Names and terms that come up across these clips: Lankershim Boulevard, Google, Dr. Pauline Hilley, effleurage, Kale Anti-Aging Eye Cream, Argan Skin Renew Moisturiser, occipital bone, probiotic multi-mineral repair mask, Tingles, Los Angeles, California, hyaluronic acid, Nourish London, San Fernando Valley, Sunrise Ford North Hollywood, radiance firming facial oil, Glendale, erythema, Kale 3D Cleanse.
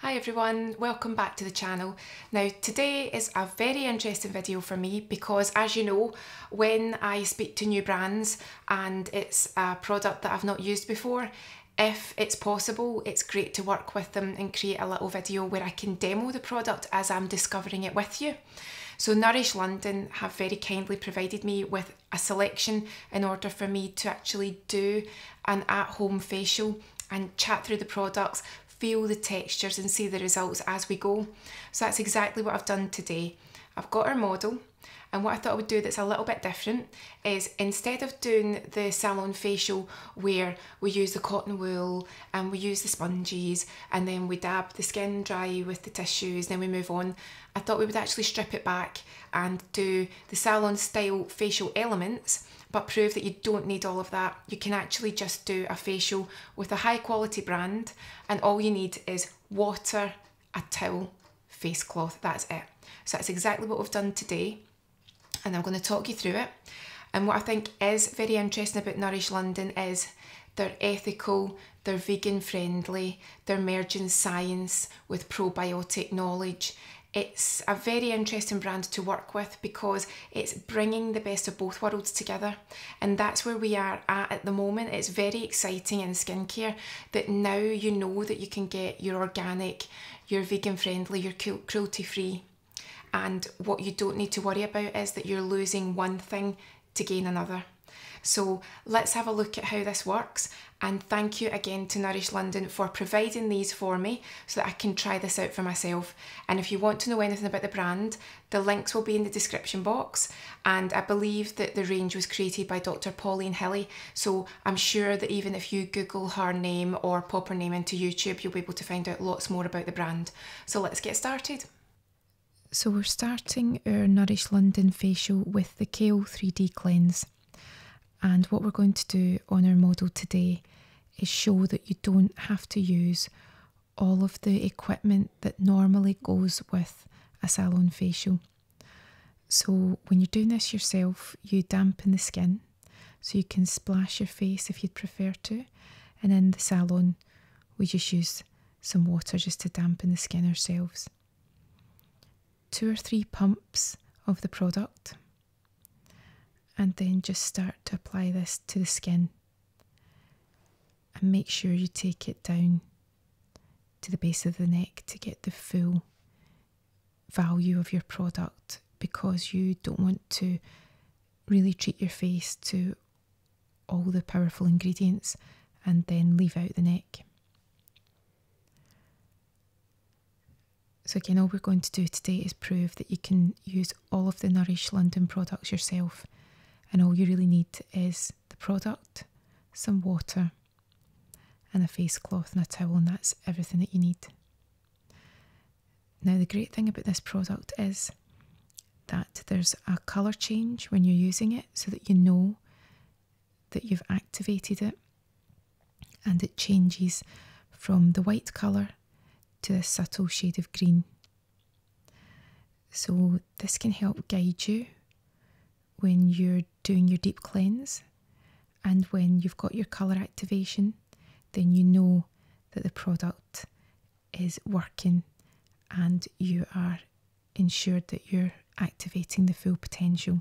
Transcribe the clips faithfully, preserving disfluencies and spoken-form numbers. Hi everyone, welcome back to the channel. Now today is a very interesting video for me because, as you know, when I speak to new brands and it's a product that I've not used before, if it's possible, it's great to work with them and create a little video where I can demo the product as I'm discovering it with you. So Nourish London have very kindly provided me with a selection in order for me to actually do an at-home facial and chat through the products, feel the textures and see the results as we go. So that's exactly what I've done today. I've got our model, and what I thought I would do that's a little bit different is, instead of doing the salon facial where we use the cotton wool and we use the sponges and then we dab the skin dry with the tissues, then we move on, I thought we would actually strip it back and do the salon style facial elements, but prove that you don't need all of that. You can actually just do a facial with a high quality brand, and all you need is water, a towel, face cloth, that's it. So that's exactly what we've done today, and I'm going to talk you through it. And what I think is very interesting about Nourish London is they're ethical, they're vegan friendly, they're merging science with probiotic knowledge. It's a very interesting brand to work with because it's bringing the best of both worlds together, and that's where we are at at the moment. It's very exciting in skincare that now you know that you can get your organic, your vegan friendly, your cruelty free, and what you don't need to worry about is that you're losing one thing to gain another. So let's have a look at how this works, and thank you again to Nourish London for providing these for me so that I can try this out for myself. And if you want to know anything about the brand, the links will be in the description box, and I believe that the range was created by Doctor Pauline Hilley, so I'm sure that even if you Google her name or pop her name into YouTube, you'll be able to find out lots more about the brand. So let's get started. So we're starting our Nourish London facial with the Kale three D Cleanse. And what we're going to do on our model today is show that you don't have to use all of the equipment that normally goes with a salon facial. So when you're doing this yourself, you dampen the skin, so you can splash your face if you'd prefer to. And in the salon, we just use some water just to dampen the skin ourselves. Two or three pumps of the product, and then just start to apply this to the skin and make sure you take it down to the base of the neck to get the full value of your product, because you don't want to really treat your face to all the powerful ingredients and then leave out the neck. So again, all we're going to do today is prove that you can use all of the Nourish London products yourself. And all you really need is the product, some water, and a face cloth and a towel, and that's everything that you need. Now, the great thing about this product is that there's a colour change when you're using it, so that you know that you've activated it, and it changes from the white colour to a subtle shade of green. So this can help guide you when you're doing your deep cleanse, and when you've got your colour activation, then you know that the product is working and you are ensured that you're activating the full potential.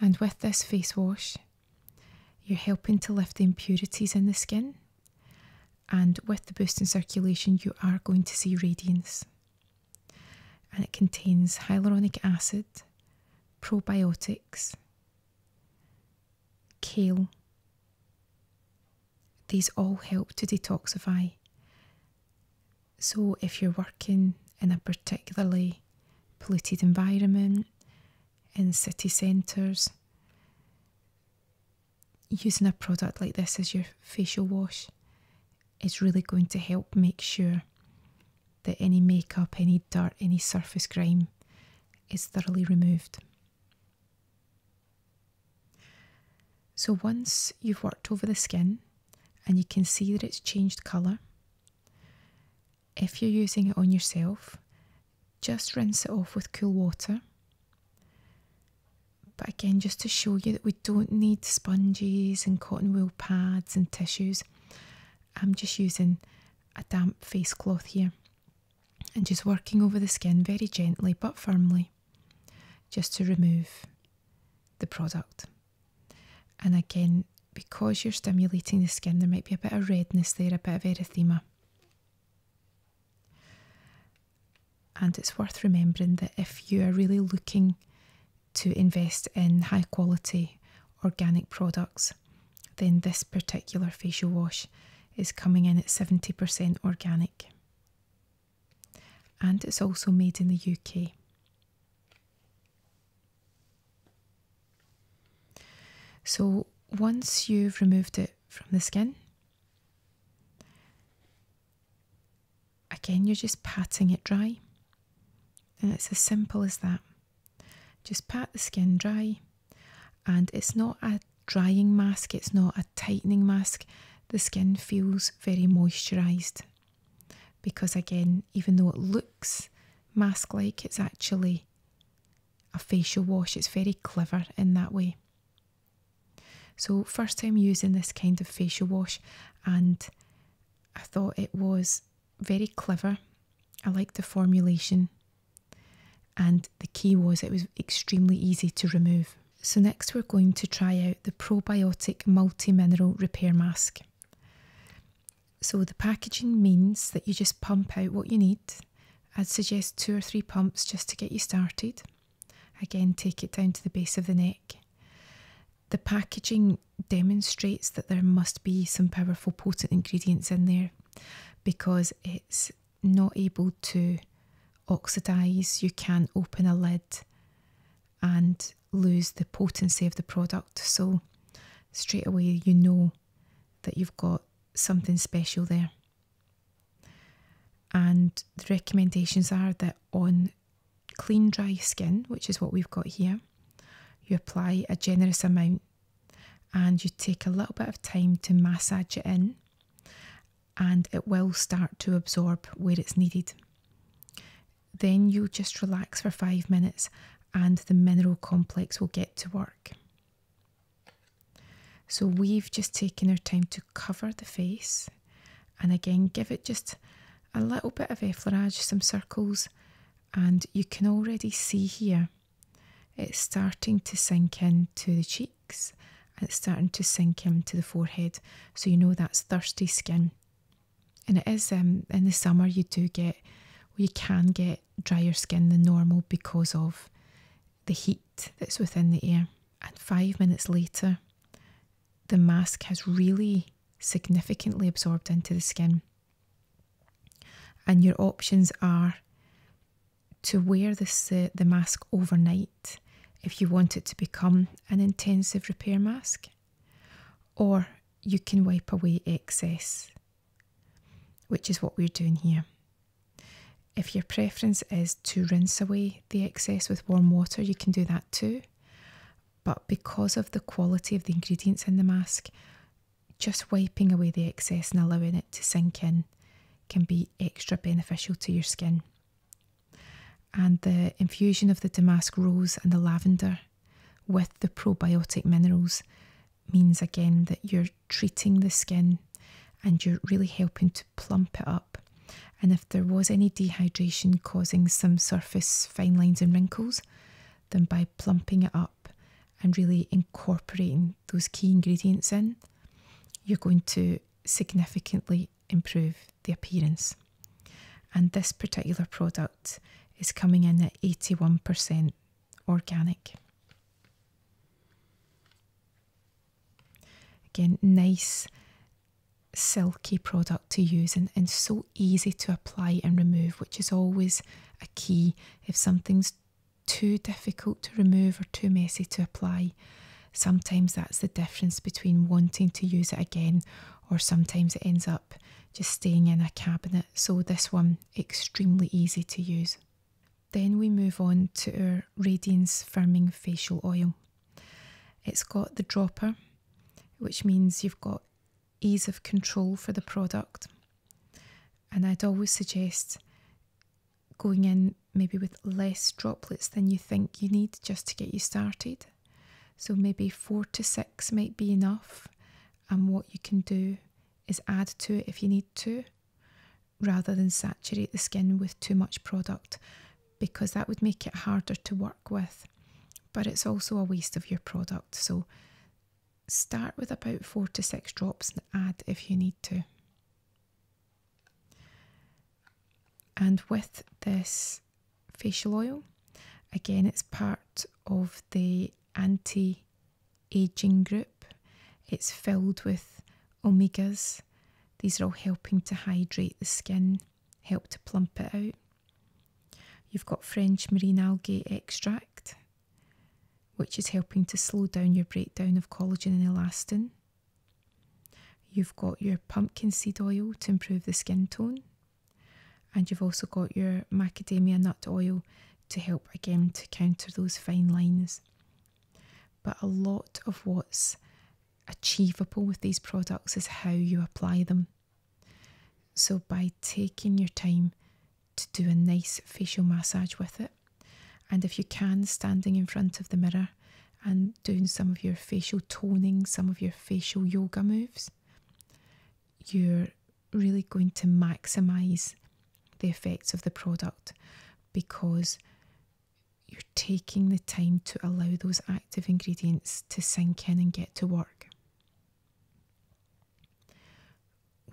And with this face wash, you're helping to lift the impurities in the skin, and with the boost in circulation, you are going to see radiance. And it contains hyaluronic acid, probiotics, kale. These all help to detoxify. So if you're working in a particularly polluted environment, in city centres, using a product like this as your facial wash is really going to help make sure that any makeup, any dirt, any surface grime is thoroughly removed. So once you've worked over the skin and you can see that it's changed colour, if you're using it on yourself, just rinse it off with cool water. But again, just to show you that we don't need sponges and cotton wool pads and tissues, I'm just using a damp face cloth here and just working over the skin very gently but firmly, just to remove the product. And again, because you're stimulating the skin, there might be a bit of redness there, a bit of erythema. And it's worth remembering that if you are really looking to invest in high quality organic products, then this particular facial wash is coming in at seventy percent organic. And it's also made in the U K. So once you've removed it from the skin, again, you're just patting it dry. And it's as simple as that. Just pat the skin dry. And it's not a drying mask, it's not a tightening mask. The skin feels very moisturised because, again, even though it looks mask-like, it's actually a facial wash. It's very clever in that way. So first time using this kind of facial wash, and I thought it was very clever. I liked the formulation, and the key was it was extremely easy to remove. So next we're going to try out the probiotic multi-mineral repair mask. So the packaging means that you just pump out what you need. I'd suggest two or three pumps just to get you started. Again, take it down to the base of the neck. The packaging demonstrates that there must be some powerful, potent ingredients in there because it's not able to oxidize. You can't open a lid and lose the potency of the product. So straight away, you know that you've got something special there. And the recommendations are that on clean, dry skin, which is what we've got here, you apply a generous amount and you take a little bit of time to massage it in, and it will start to absorb where it's needed. Then you just relax for five minutes and the mineral complex will get to work. So we've just taken our time to cover the face, and again, give it just a little bit of effleurage, some circles, and you can already see here it's starting to sink into the cheeks and it's starting to sink into the forehead. So you know that's thirsty skin. And it is um, in the summer you do get, you can get drier skin than normal because of the heat that's within the air. And five minutes later, the mask has really significantly absorbed into the skin. And your options are to wear this, uh, the mask overnight if you want it to become an intensive repair mask, or you can wipe away excess, which is what we're doing here. If your preference is to rinse away the excess with warm water, you can do that too. But because of the quality of the ingredients in the mask, just wiping away the excess and allowing it to sink in can be extra beneficial to your skin. And the infusion of the damask rose and the lavender with the probiotic minerals means, again, that you're treating the skin and you're really helping to plump it up. And if there was any dehydration causing some surface fine lines and wrinkles, then by plumping it up and really incorporating those key ingredients in, you're going to significantly improve the appearance. And this particular product is coming in at eighty-one percent organic. Again, nice silky product to use, and, and so easy to apply and remove, which is always a key. If something's too difficult to remove or too messy to apply, sometimes that's the difference between wanting to use it again, or sometimes it ends up just staying in a cabinet. So this one, extremely easy to use. Then we move on to our Radiance Firming Facial Oil. It's got the dropper, which means you've got ease of control for the product. And I'd always suggest going in maybe with less droplets than you think you need just to get you started. So maybe four to six might be enough. And what you can do is add to it if you need to, rather than saturate the skin with too much product, because that would make it harder to work with. But it's also a waste of your product, so start with about four to six drops and add if you need to. And with this facial oil, again, it's part of the anti-aging group. It's filled with omegas. These are all helping to hydrate the skin, help to plump it out. You've got French marine algae extract, which is helping to slow down your breakdown of collagen and elastin. You've got your pumpkin seed oil to improve the skin tone. And you've also got your macadamia nut oil to help, again, to counter those fine lines. But a lot of what's achievable with these products is how you apply them. So by taking your time to do a nice facial massage with it, and if you can, standing in front of the mirror and doing some of your facial toning, some of your facial yoga moves, you're really going to maximise the effects of the product, because you're taking the time to allow those active ingredients to sink in and get to work.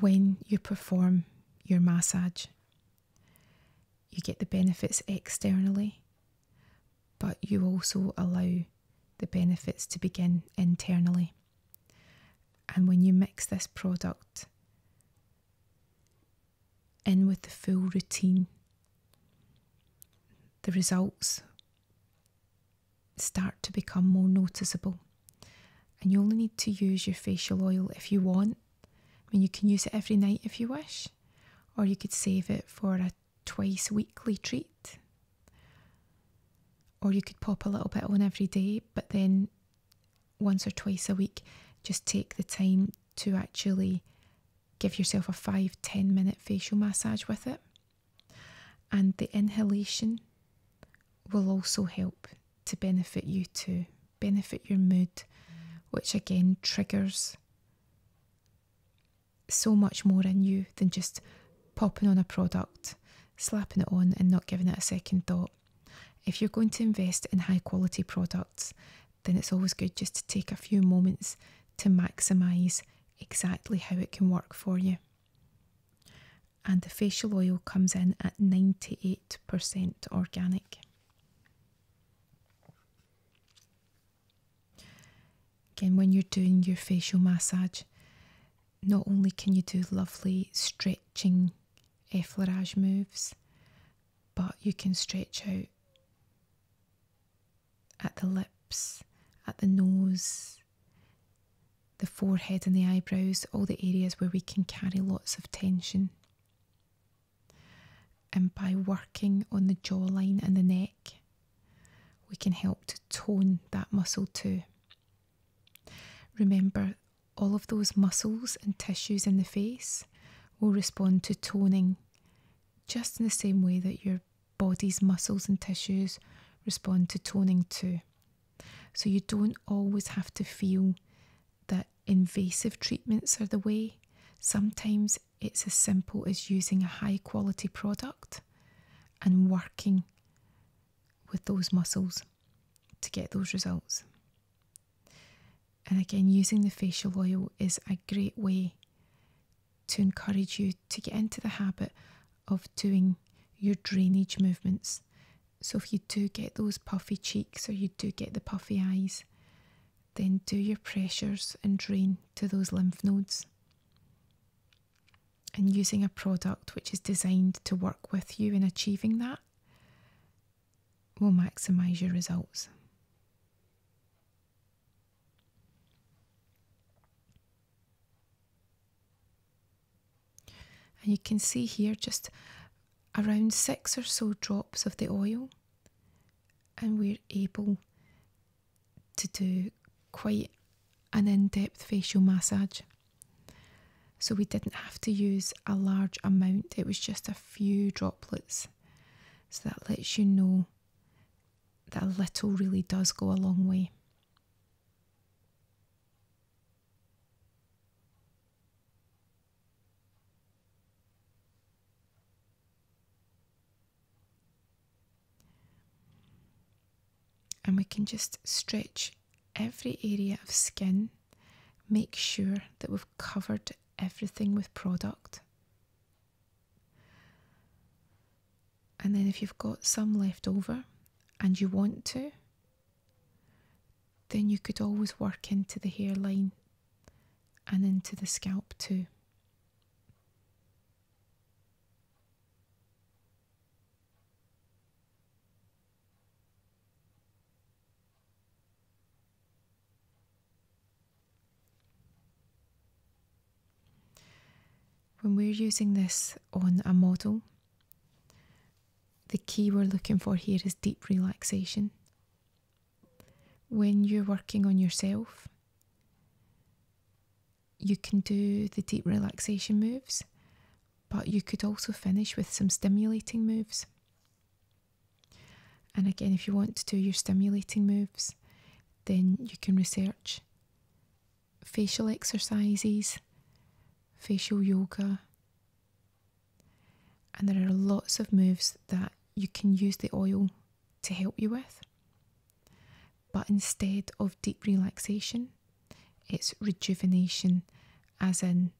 When you perform your massage, you get the benefits externally, but you also allow the benefits to begin internally. And when you mix this product in with the full routine, the results start to become more noticeable. And you only need to use your facial oil if you want. I mean, you can use it every night if you wish, or you could save it for a twice weekly treat, or you could pop a little bit on every day, but then once or twice a week, just take the time to actually give yourself a five to ten minute facial massage with it. And the inhalation will also help to benefit you too, benefit your mood, which again triggers so much more in you than just popping on a product, slapping it on and not giving it a second thought. If you're going to invest in high quality products, then it's always good just to take a few moments to maximise exactly how it can work for you. And the facial oil comes in at ninety-eight percent organic. Again, when you're doing your facial massage, not only can you do lovely stretching effleurage moves, but you can stretch out at the lips, at the nose, the forehead and the eyebrows, all the areas where we can carry lots of tension. And by working on the jawline and the neck, we can help to tone that muscle too. Remember, all of those muscles and tissues in the face will respond to toning just in the same way that your body's muscles and tissues respond to toning too. So you don't always have to feel that invasive treatments are the way. Sometimes it's as simple as using a high quality product and working with those muscles to get those results. And again, using the facial oil is a great way to encourage you to get into the habit of doing your drainage movements. So if you do get those puffy cheeks or you do get the puffy eyes, then do your pressures and drain to those lymph nodes. And using a product which is designed to work with you in achieving that will maximise your results. And you can see here just around six or so drops of the oil, and we're able to do quite an in-depth facial massage. So we didn't have to use a large amount, it was just a few droplets. So that lets you know that a little really does go a long way. and we can just stretch every area of skin, make sure that we've covered everything with product. And then if you've got some left over and you want to, then you could always work into the hairline and into the scalp too. When we're using this on a model, the key we're looking for here is deep relaxation. When you're working on yourself, you can do the deep relaxation moves, but you could also finish with some stimulating moves. And again, if you want to do your stimulating moves, then you can research facial exercises, facial yoga, and there are lots of moves that you can use the oil to help you with. But instead of deep relaxation, it's rejuvenation, as in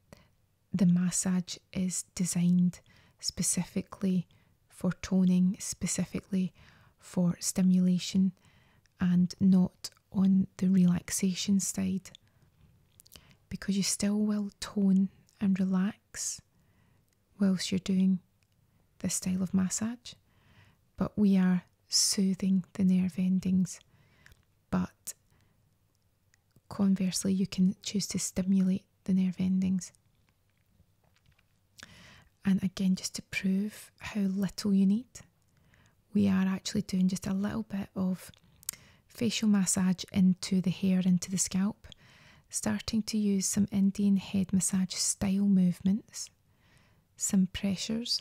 the massage is designed specifically for toning, specifically for stimulation, and not on the relaxation side, because you still will tone and relax whilst you're doing this style of massage, but we are soothing the nerve endings. But conversely, you can choose to stimulate the nerve endings. And again, just to prove how little you need, we are actually doing just a little bit of facial massage into the hair, into the scalp, starting to use some Indian head massage style movements, some pressures,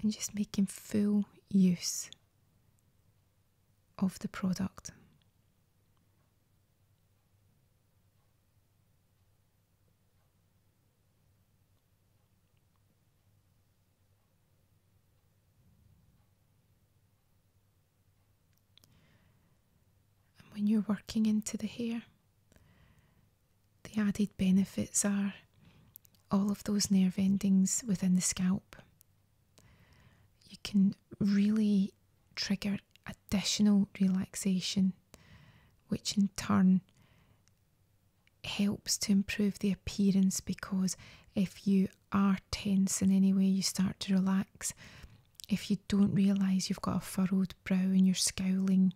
and just making full use of the product. And when you're working into the hair, the added benefits are all of those nerve endings within the scalp. You can really trigger additional relaxation, which in turn helps to improve the appearance, because if you are tense in any way, you start to relax. If you don't realise you've got a furrowed brow and you're scowling,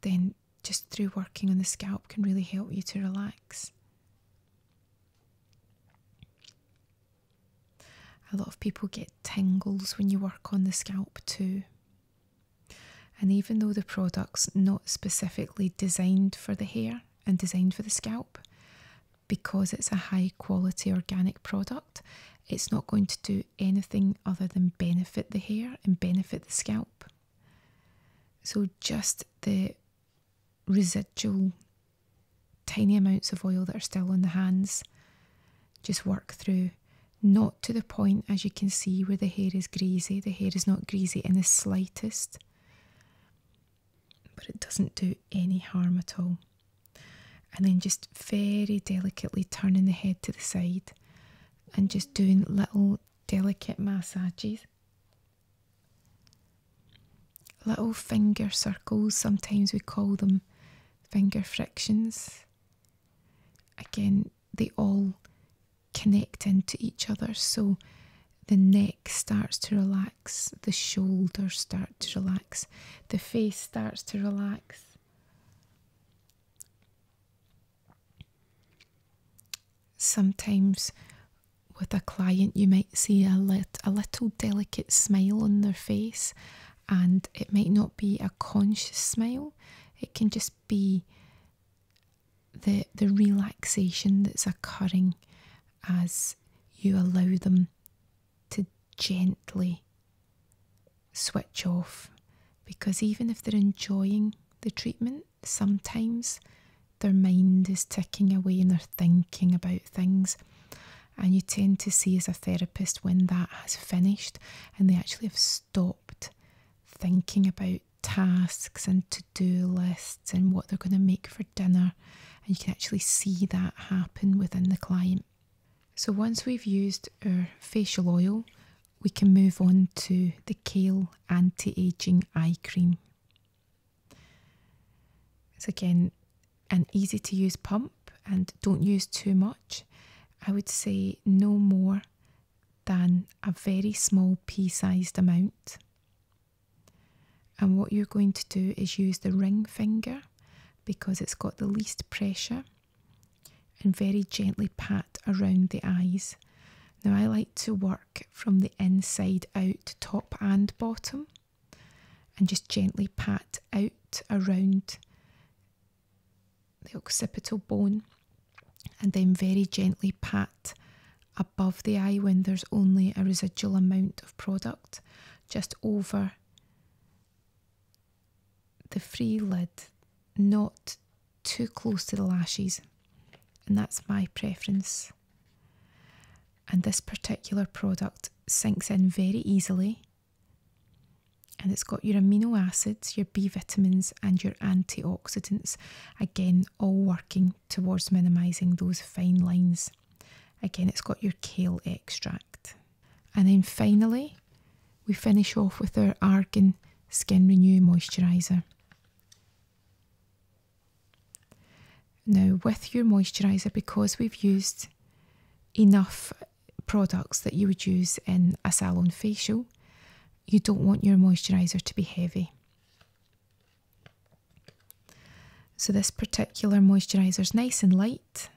then just through working on the scalp can really help you to relax. A lot of people get tingles when you work on the scalp too. And even though the product's not specifically designed for the hair and designed for the scalp, because it's a high quality organic product, it's not going to do anything other than benefit the hair and benefit the scalp. So just the residual tiny amounts of oil that are still on the hands, just work through. Not to the point, as you can see, where the hair is greasy. The hair is not greasy in the slightest, but it doesn't do any harm at all. And then just very delicately turning the head to the side and just doing little delicate massages. Little finger circles, sometimes we call them finger frictions. Again, they all connect into each other, so the neck starts to relax, the shoulders start to relax, the face starts to relax, sometimes with a client you might see a, lit, a little delicate smile on their face, and it might not be a conscious smile, it can just be the, the relaxation that's occurring as you allow them to gently switch off. Because even if they're enjoying the treatment, sometimes their mind is ticking away and they're thinking about things, and you tend to see as a therapist when that has finished and they actually have stopped thinking about tasks and to-do lists and what they're going to make for dinner, and you can actually see that happen within the client. So once we've used our facial oil, we can move on to the Kale Anti-Aging Eye Cream. It's again an easy to use pump, and don't use too much. I would say no more than a very small pea-sized amount. And what you're going to do is use the ring finger, because it's got the least pressure, and very gently pat around the eyes. Now I like to work from the inside out, top and bottom, and just gently pat out around the occipital bone, and then very gently pat above the eye when there's only a residual amount of product, just over the free lid, not too close to the lashes, and that's my preference. And this particular product sinks in very easily, and it's got your amino acids, your B vitamins and your antioxidants, again all working towards minimising those fine lines. Again, it's got your kale extract. And then finally we finish off with our Argan Skin Renew Moisturiser. Now with your moisturiser, because we've used enough products that you would use in a salon facial, you don't want your moisturiser to be heavy. So this particular moisturiser is nice and light,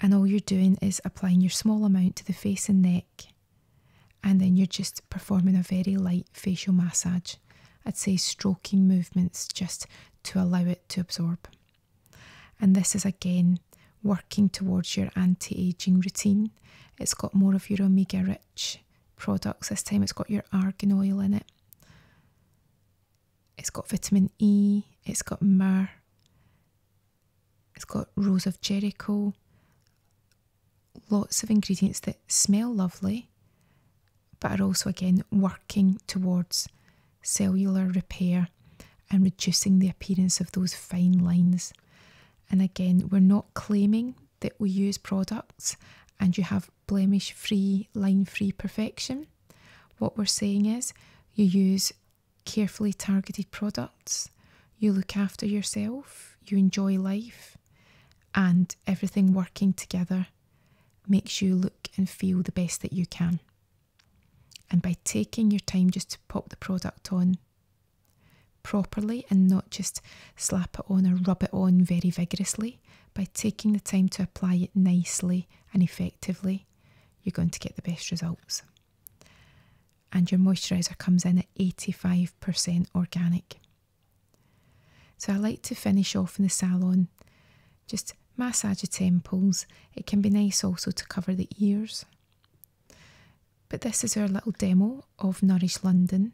and all you're doing is applying your small amount to the face and neck, and then you're just performing a very light facial massage. I'd say stroking movements just to allow it to absorb. And this is again working towards your anti-aging routine. It's got more of your omega-rich products. This time it's got your argan oil in it, it's got vitamin E, it's got myrrh, it's got rose of Jericho, lots of ingredients that smell lovely but are also again working towards cellular repair and reducing the appearance of those fine lines. And again, we're not claiming that we use products and you have blemish-free, line-free perfection. What we're saying is you use carefully targeted products, you look after yourself, you enjoy life, and everything working together makes you look and feel the best that you can. And by taking your time just to pop the product on properly and not just slap it on or rub it on very vigorously, by taking the time to apply it nicely and effectively, you're going to get the best results. And your moisturiser comes in at eighty-five percent organic. So I like to finish off in the salon, just massage the temples. It can be nice also to cover the ears. But this is our little demo of Nourish London,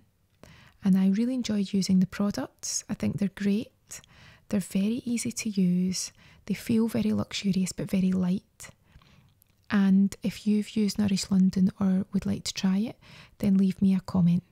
and I really enjoyed using the products. I think they're great. They're very easy to use. They feel very luxurious but very light. And if you've used Nourish London or would like to try it, then leave me a comment.